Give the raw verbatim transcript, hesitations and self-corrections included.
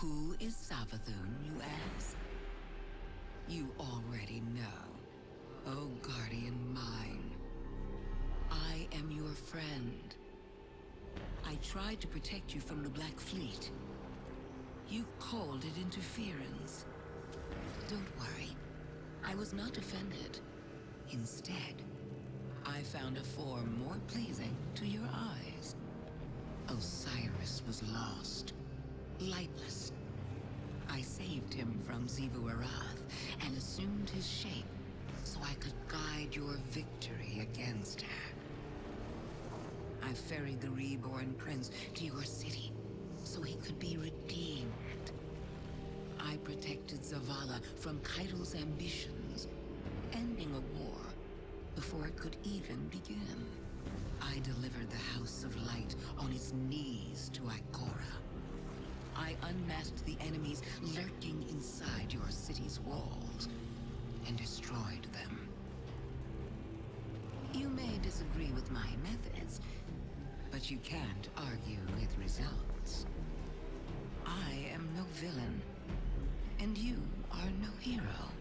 Who is Savathun, you ask? You already know, oh guardian mine. I am your friend. I tried to protect you from the Black Fleet. You called it interference. Don't worry, I was not offended. Instead, I found a form more pleasing to your eyes. Osiris was lost, lightless. I saved him from Zivu Arath and assumed his shape so I could guide your victory against her. I ferried the reborn prince to your city so he could be redeemed. I protected Zavala from Keitel's ambitions, ending a war before it could even begin. I delivered the House of Light on its knees to Ikora. I unmasked the enemies lurking inside your city's walls and destroyed them. You may disagree with my methods, but you can't argue with results. I am no villain, and you are no hero.